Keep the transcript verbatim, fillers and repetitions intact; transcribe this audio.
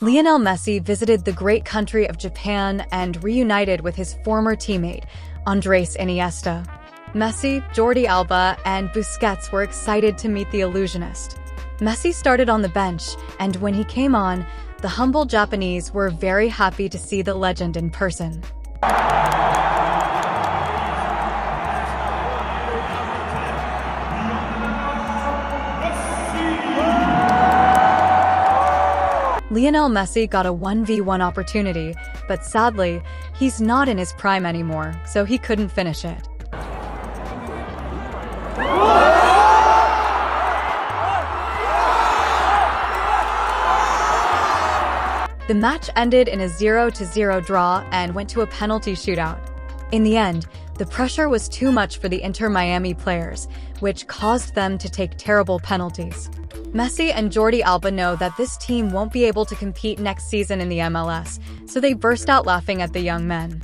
Lionel Messi visited the great country of Japan and reunited with his former teammate, Andres Iniesta. Messi, Jordi Alba, and Busquets were excited to meet the illusionist. Messi started on the bench, and when he came on, the humble Japanese were very happy to see the legend in person. Lionel Messi got a one v one opportunity, but sadly, he's not in his prime anymore, so he couldn't finish it. The match ended in a zero to zero draw and went to a penalty shootout. In the end, the pressure was too much for the Inter Miami players, which caused them to take terrible penalties. Messi and Jordi Alba know that this team won't be able to compete next season in the M L S, so they burst out laughing at the young men.